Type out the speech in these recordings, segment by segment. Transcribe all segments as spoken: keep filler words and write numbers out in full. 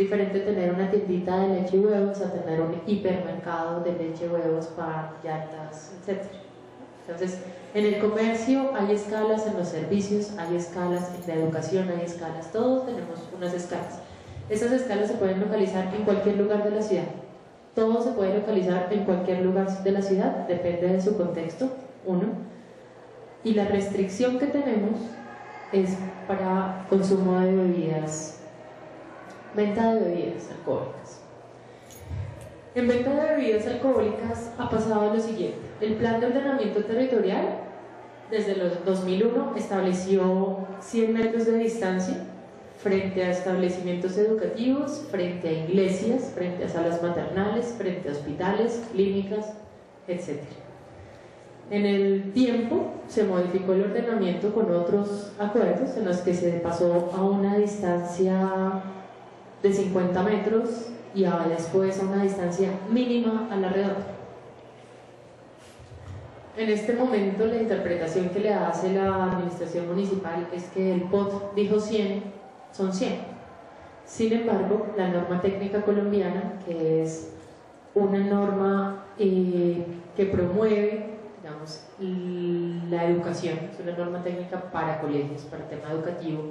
diferente tener una tiendita de leche y huevos a tener un hipermercado de leche, huevos, pan, llantas, etcétera. Entonces, en el comercio hay escalas, en los servicios hay escalas, en la educación hay escalas, todos tenemos unas escalas. Esas escalas se pueden localizar en cualquier lugar de la ciudad. Todo se puede localizar en cualquier lugar de la ciudad, depende de su contexto, uno. Y la restricción que tenemos es para consumo de bebidas, venta de bebidas alcohólicas. En venta de bebidas alcohólicas ha pasado lo siguiente. El plan de ordenamiento territorial, desde los dos mil uno, estableció cien metros de distancia frente a establecimientos educativos, frente a iglesias, frente a salas maternales, frente a hospitales, clínicas, etcétera. En el tiempo se modificó el ordenamiento con otros acuerdos en los que se pasó a una distancia de cincuenta metros y a después a una distancia mínima a la redonda. En este momento la interpretación que le hace la administración municipal es que el P O T dijo cien, son cien. Sin embargo, la norma técnica colombiana, que es una norma eh, que promueve, digamos, la educación, es una norma técnica para colegios, para tema educativo,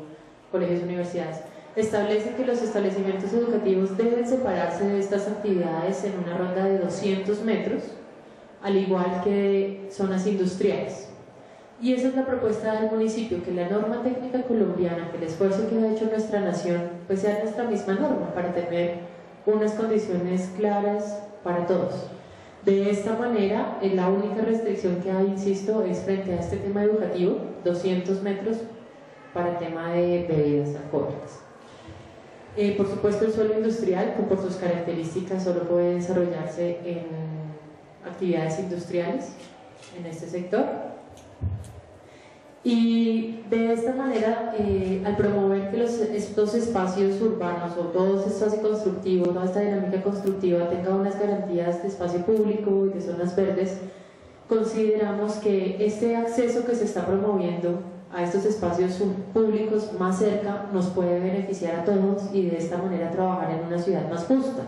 colegios, universidades, establece que los establecimientos educativos deben separarse de estas actividades en una ronda de doscientos metros, al igual que de zonas industriales. Y esa es la propuesta del municipio, que la norma técnica colombiana, que el esfuerzo que ha hecho nuestra nación, pues sea nuestra misma norma para tener unas condiciones claras para todos. De esta manera, la única restricción que hay, insisto, es frente a este tema educativo, doscientos metros para el tema de bebidas alcohólicas. Eh, por supuesto, el suelo industrial, que por sus características solo puede desarrollarse en actividades industriales en este sector. Y de esta manera, eh, al promover que los, estos espacios urbanos o todo ese espacio constructivo, toda esta dinámica constructiva tenga unas garantías de espacio público y de zonas verdes, consideramos que este acceso que se está promoviendo a estos espacios públicos más cerca nos puede beneficiar a todos y de esta manera trabajar en una ciudad más justa.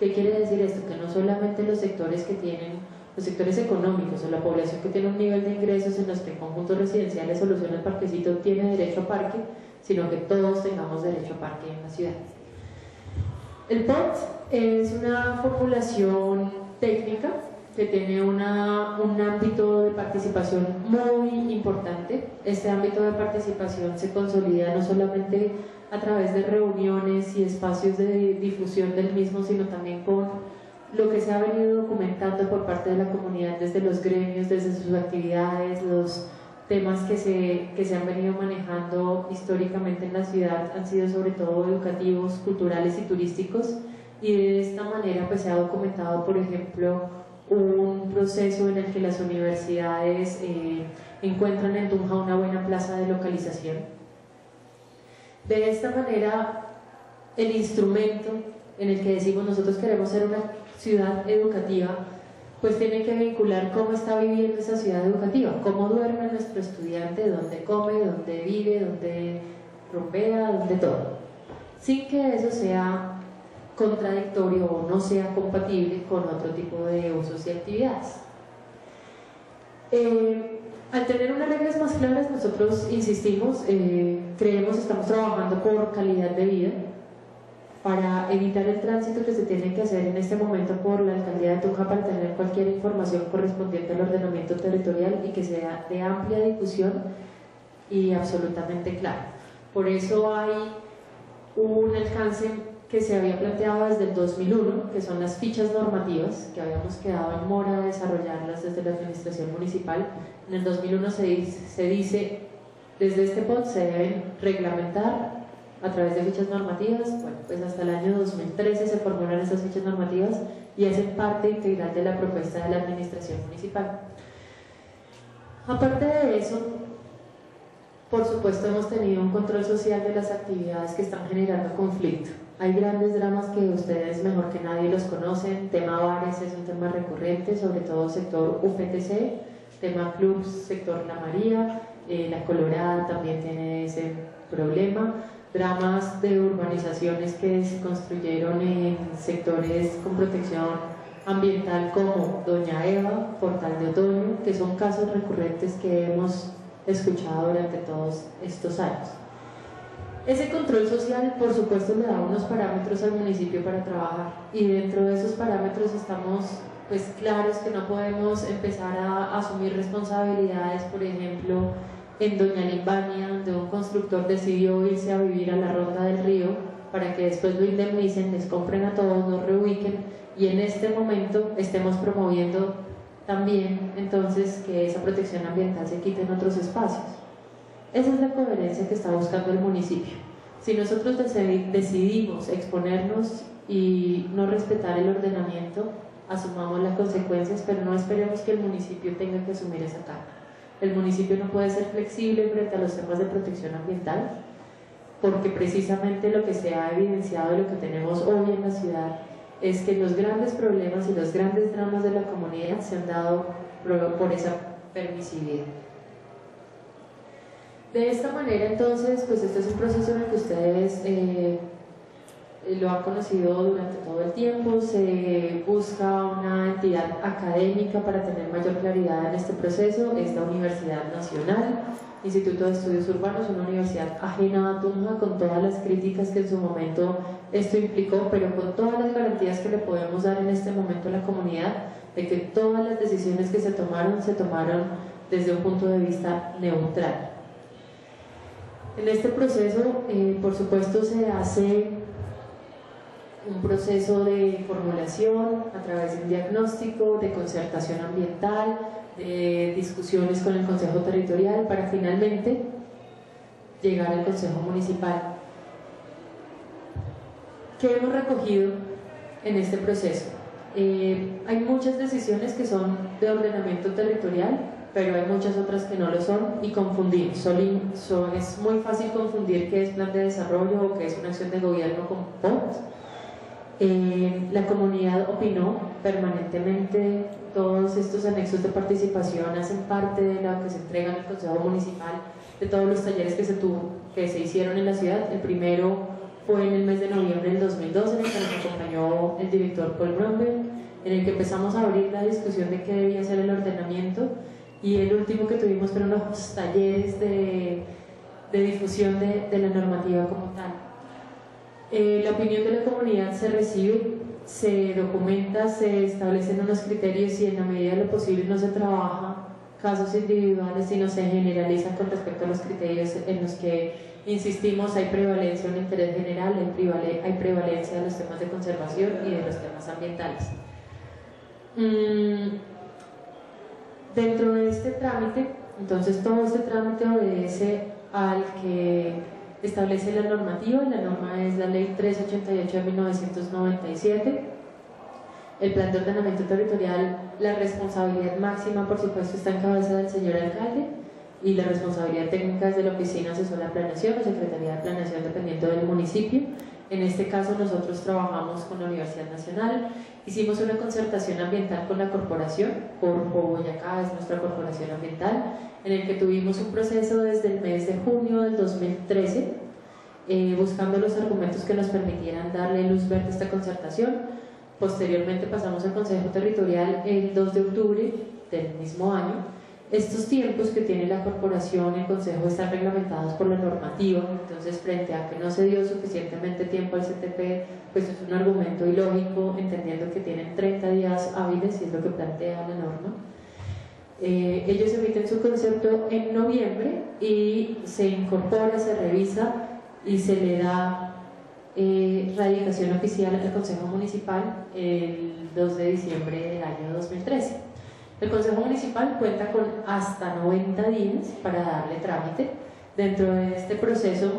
¿Qué quiere decir esto? Que no solamente los sectores que tienen... los sectores económicos o la población que tiene un nivel de ingresos en los que el conjunto residencial de solución al parquecito tiene derecho a parque, sino que todos tengamos derecho a parque en la ciudad. El P O T es una formulación técnica que tiene una, un ámbito de participación muy importante. Este ámbito de participación se consolida no solamente a través de reuniones y espacios de difusión del mismo, sino también con lo que se ha venido documentando por parte de la comunidad desde los gremios, desde sus actividades, los temas que se, que se han venido manejando históricamente en la ciudad han sido sobre todo educativos, culturales y turísticos, y de esta manera pues se ha documentado, por ejemplo, un proceso en el que las universidades eh, encuentran en Tunja una buena plaza de localización. De esta manera, el instrumento en el que decimos nosotros queremos ser una ciudad educativa, pues tiene que vincular cómo está viviendo esa ciudad educativa, cómo duerme nuestro estudiante, dónde come, dónde vive, dónde rompea, dónde todo, sin que eso sea contradictorio o no sea compatible con otro tipo de usos y actividades. Eh, al tener unas reglas más claras, nosotros insistimos, eh, creemos que estamos trabajando por calidad de vida, para evitar el tránsito que se tiene que hacer en este momento por la alcaldía de Tunja para tener cualquier información correspondiente al ordenamiento territorial y que sea de amplia difusión y absolutamente clara. Por eso hay un alcance que se había planteado desde el dos mil uno, que son las fichas normativas, que habíamos quedado en mora de desarrollarlas desde la administración municipal. En el dos mil uno se dice, se dice desde este P O T se deben reglamentar a través de fichas normativas. Bueno, pues hasta el año dos mil trece se formulan esas fichas normativas y hacen parte integral de la propuesta de la administración municipal. Aparte de eso, por supuesto hemos tenido un control social de las actividades que están generando conflicto. Hay grandes dramas que ustedes mejor que nadie los conocen. Tema bares es un tema recurrente, sobre todo sector U P T C, tema clubs, sector La María, eh, La Colorada también tiene ese problema. dramas de urbanizaciones que se construyeron en sectores con protección ambiental como Doña Eva, Portal de Otoño, que son casos recurrentes que hemos escuchado durante todos estos años. Ese control social, por supuesto, le da unos parámetros al municipio para trabajar, y dentro de esos parámetros estamos pues claros que no podemos empezar a asumir responsabilidades, por ejemplo, en Doña Limbania, donde un constructor decidió irse a vivir a la Ronda del Río para que después lo indemnicen, les compren a todos, los reubiquen, y en este momento estemos promoviendo también entonces que esa protección ambiental se quite en otros espacios. Esa es la coherencia que está buscando el municipio. Si nosotros decidimos exponernos y no respetar el ordenamiento, asumamos las consecuencias, pero no esperemos que el municipio tenga que asumir esa carga. El municipio no puede ser flexible frente a los temas de protección ambiental, porque precisamente lo que se ha evidenciado y lo que tenemos hoy en la ciudad es que los grandes problemas y los grandes dramas de la comunidad se han dado por esa permisividad. De esta manera, entonces, pues este es un proceso en el que ustedes eh, lo han conocido durante todo el tiempo. Se busca una entidad académica para tener mayor claridad en este proceso. Es la Universidad Nacional, Instituto de Estudios Urbanos, una universidad ajena a Tunja, con todas las críticas que en su momento esto implicó, pero con todas las garantías que le podemos dar en este momento a la comunidad de que todas las decisiones que se tomaron, se tomaron desde un punto de vista neutral. En este proceso, eh, por supuesto, se hace un proceso de formulación a través de un diagnóstico, de concertación ambiental, de discusiones con el Consejo Territorial, para finalmente llegar al Consejo Municipal. ¿Qué hemos recogido en este proceso? Eh, hay muchas decisiones que son de ordenamiento territorial, pero hay muchas otras que no lo son y confundir. Son, son, es muy fácil confundir qué es plan de desarrollo o qué es una acción de gobierno con P O T. Eh, la comunidad opinó permanentemente, todos estos anexos de participación hacen parte de lo que se entrega al Consejo Municipal, de todos los talleres que se, tuvo, que se hicieron en la ciudad. El primero fue en el mes de noviembre del dos mil doce, en el que nos acompañó el director Paul Bromberg, en el que empezamos a abrir la discusión de qué debía ser el ordenamiento, y el último que tuvimos fueron los talleres de, de difusión de, de la normativa como tal. Eh, la opinión de la comunidad se recibe, se documenta, se establecen unos criterios y en la medida de lo posible no se trabaja casos individuales, sino se generalizan con respecto a los criterios en los que insistimos: hay prevalencia de un interés general, hay prevalencia de los temas de conservación y de los temas ambientales. Mm, dentro de este trámite, entonces todo este trámite obedece al que establece la normativa. La norma es la Ley trescientos ochenta y ocho de mil novecientos noventa y siete. El plan de ordenamiento territorial, la responsabilidad máxima, por supuesto, está en cabeza del señor alcalde, y la responsabilidad técnica es de la oficina asesora de planación o secretaría de planación dependiendo del municipio. En este caso nosotros trabajamos con la Universidad Nacional, hicimos una concertación ambiental con la corporación, Corpoboyacá es nuestra corporación ambiental, en el que tuvimos un proceso desde el mes de junio del dos mil trece, eh, buscando los argumentos que nos permitieran darle luz verde a esta concertación. Posteriormente pasamos al Consejo Territorial el dos de octubre del mismo año. Estos tiempos que tiene la corporación, el Consejo, están reglamentados por la normativa, entonces frente a que no se dio suficientemente tiempo al C T P, pues es un argumento ilógico, entendiendo que tienen treinta días hábiles, y es lo que plantea la norma. Eh, ellos emiten su concepto en noviembre y se incorpora, se revisa y se le da eh, radicación oficial al Consejo Municipal el dos de diciembre del año dos mil trece. El Consejo Municipal cuenta con hasta noventa días para darle trámite. Dentro de este proceso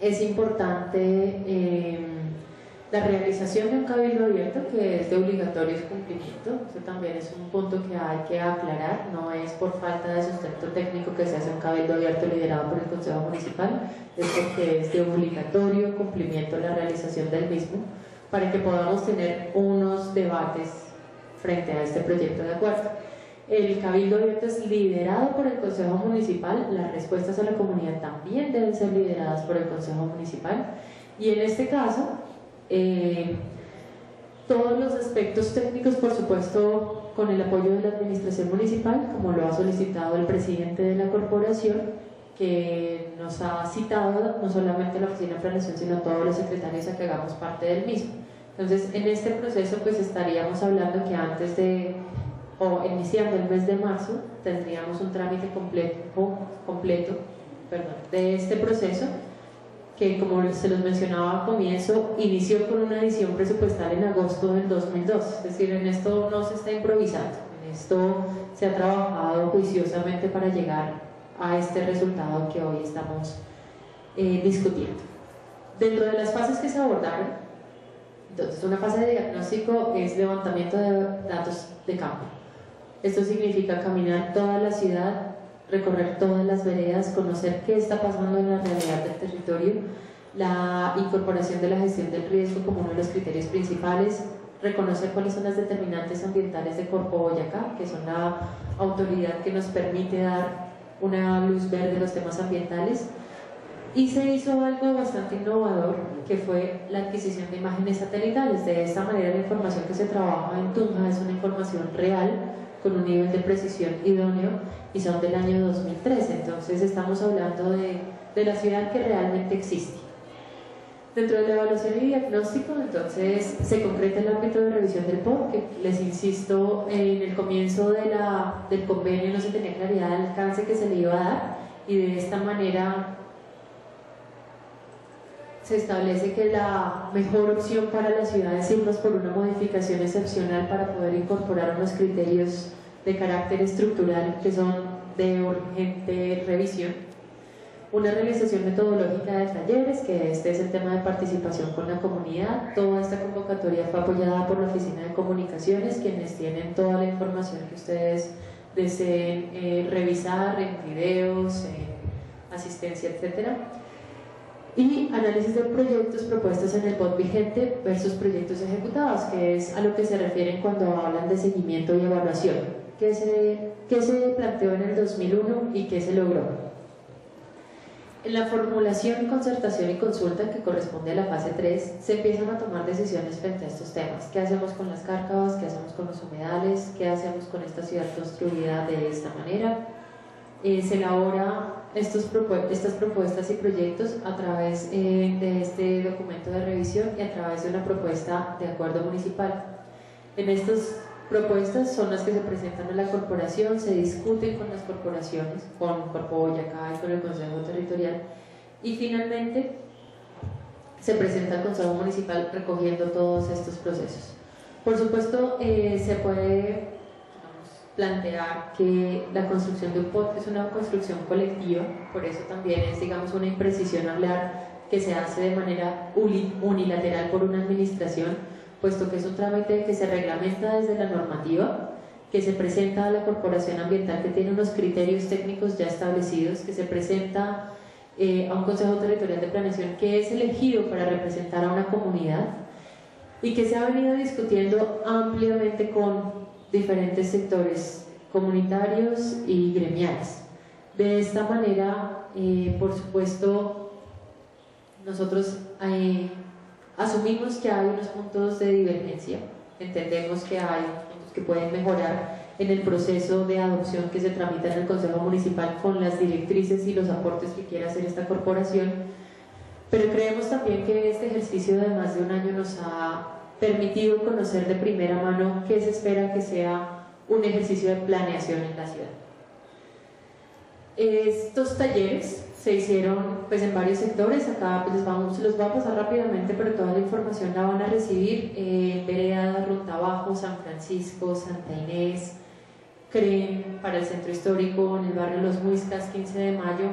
es importante eh, la realización de un cabildo abierto, que es de obligatorio cumplimiento. Eso también es un punto que hay que aclarar, no es por falta de sustento técnico que se hace un cabildo abierto liderado por el Consejo Municipal, es porque es de obligatorio cumplimiento la realización del mismo, para que podamos tener unos debates frente a este proyecto de acuerdo. el Cabildo Abierto es liderado por el Consejo Municipal, las respuestas a la comunidad también deben ser lideradas por el Consejo Municipal, y en este caso eh, todos los aspectos técnicos, por supuesto, con el apoyo de la Administración Municipal, como lo ha solicitado el presidente de la corporación, que nos ha citado no solamente la Oficina de Planeación, sino todos los secretarios a que hagamos parte del mismo. Entonces, en este proceso, pues estaríamos hablando que antes de o iniciando el mes de marzo tendríamos un trámite completo, completo perdón, de este proceso que, como se los mencionaba al comienzo, inició con una edición presupuestal en agosto del dos mil dos. Es decir, en esto no se está improvisando, en esto se ha trabajado juiciosamente para llegar a este resultado que hoy estamos eh, discutiendo. Dentro de las fases que se abordaron, entonces, una fase de diagnóstico es levantamiento de datos de campo. Esto significa caminar toda la ciudad, recorrer todas las veredas, conocer qué está pasando en la realidad del territorio, la incorporación de la gestión del riesgo como uno de los criterios principales, reconocer cuáles son las determinantes ambientales de Corpoboyacá, que son la autoridad que nos permite dar una luz verde a los temas ambientales. Y se hizo algo bastante innovador, que fue la adquisición de imágenes satelitales. De esta manera, la información que se trabaja en Tunja es una información real, con un nivel de precisión idóneo, y son del año dos mil trece. Entonces estamos hablando de, de la ciudad que realmente existe. Dentro de la evaluación y diagnóstico, entonces se concreta el ámbito de revisión del P O T, que les insisto, en el comienzo de la, del convenio no se tenía claridad del alcance que se le iba a dar, y de esta manera se establece que la mejor opción para la ciudad es irnos por una modificación excepcional para poder incorporar unos criterios de carácter estructural que son de urgente revisión. Una realización metodológica de talleres, que este es el tema de participación con la comunidad. Toda esta convocatoria fue apoyada por la Oficina de Comunicaciones, quienes tienen toda la información que ustedes deseen eh, revisar en videos, en asistencia, etcétera. Y análisis de proyectos propuestos en el P O T vigente versus proyectos ejecutados, que es a lo que se refieren cuando hablan de seguimiento y evaluación. ¿Qué se, qué se planteó en el dos mil uno y qué se logró? En la formulación, concertación y consulta, que corresponde a la fase tres, se empiezan a tomar decisiones frente a estos temas. ¿Qué hacemos con las cárcavas? ¿Qué hacemos con los humedales? ¿Qué hacemos con esta ciudad construida de esta manera? Eh, se elabora Estos propuestas, estas propuestas y proyectos a través eh, de este documento de revisión y a través de una propuesta de acuerdo municipal. En estas propuestas son las que se presentan a la corporación, se discuten con las corporaciones, con Corpoboyacá y con el Consejo Territorial, y finalmente se presenta al Consejo Municipal recogiendo todos estos procesos. Por supuesto, eh, se puede plantear que la construcción de un P O T es una construcción colectiva, por eso también es, digamos, una imprecisión hablar que se hace de manera unilateral por una administración, puesto que es un trámite que se reglamenta desde la normativa, que se presenta a la corporación ambiental, que tiene unos criterios técnicos ya establecidos, que se presenta eh, a un Consejo Territorial de Planeación que es elegido para representar a una comunidad, y que se ha venido discutiendo ampliamente con diferentes sectores comunitarios y gremiales. De esta manera, eh, por supuesto, nosotros eh, asumimos que hay unos puntos de divergencia, entendemos que hay puntos que pueden mejorar en el proceso de adopción que se tramita en el Consejo Municipal con las directrices y los aportes que quiera hacer esta corporación, pero creemos también que este ejercicio de más de un año nos ha permitido conocer de primera mano qué se espera que sea un ejercicio de planeación en la ciudad. Estos talleres se hicieron pues en varios sectores. Acá pues, les vamos, los voy a pasar rápidamente, pero toda la información la van a recibir en eh, Vereda, Runta Abajo, San Francisco, Santa Inés, CREM, para el Centro Histórico, en el barrio Los Muiscas, quince de mayo.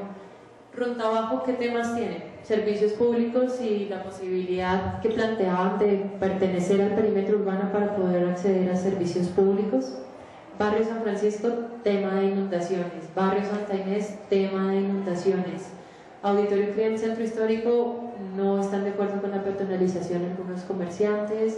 Runta Abajo, ¿qué temas tienen? Servicios públicos y la posibilidad que planteaban de pertenecer al perímetro urbano para poder acceder a servicios públicos. Barrio San Francisco, tema de inundaciones. Barrio Santa Inés, tema de inundaciones. Auditorio CREM, Centro Histórico, no están de acuerdo con la peatonalización algunos comerciantes.